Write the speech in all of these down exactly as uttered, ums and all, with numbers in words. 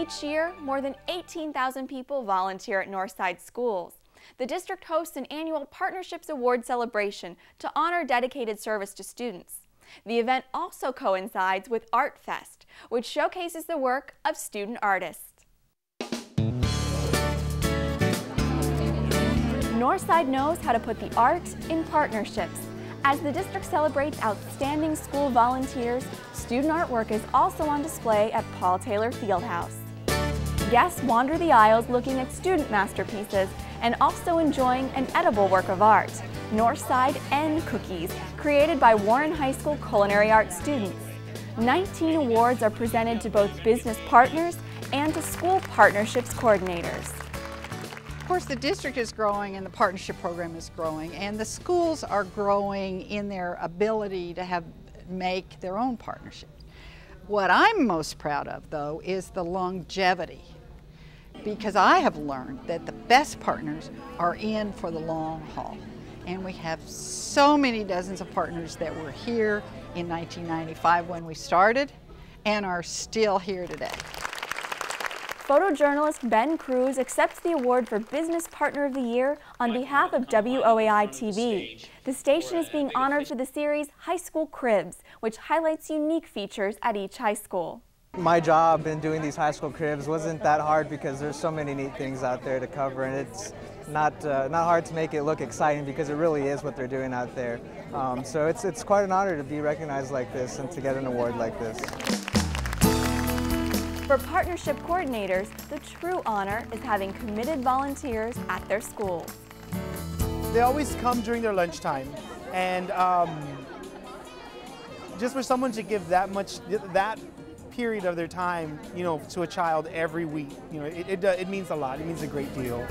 Each year, more than eighteen thousand people volunteer at Northside Schools. The district hosts an annual Partnerships Award celebration to honor dedicated service to students. The event also coincides with Art Fest, which showcases the work of student artists. Northside knows how to put the art in partnerships. As the district celebrates outstanding school volunteers, student artwork is also on display at Paul Taylor Fieldhouse. Guests wander the aisles looking at student masterpieces and also enjoying an edible work of art, Northside N Cookies, created by Warren High School culinary art students. nineteen awards are presented to both business partners and to school partnerships coordinators. Of course, the district is growing and the partnership program is growing, and the schools are growing in their ability to have make their own partnerships. What I'm most proud of, though, is the longevity, because I have learned that the best partners are in for the long haul, and we have so many dozens of partners that were here in nineteen ninety-five when we started and are still here today. Photojournalist Ben Cruz accepts the award for Business Partner of the Year on behalf of W O A I T V. The station is being honored for the series High School Cribs, which highlights unique features at each high school. My job in doing these High School Cribs wasn't that hard because there's so many neat things out there to cover, and it's not, uh, not hard to make it look exciting because it really is what they're doing out there. Um, so it's, it's quite an honor to be recognized like this and to get an award like this. For partnership coordinators, the true honor is having committed volunteers at their school. They always come during their lunchtime, and um, just for someone to give that much, that period of their time, you know, to a child every week, you know, it, it, it means a lot. It means a great deal.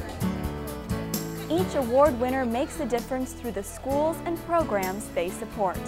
Each award winner makes a difference through the schools and programs they support.